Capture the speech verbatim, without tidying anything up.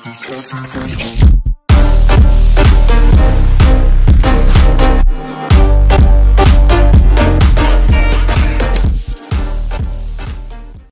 consciousness opens to me.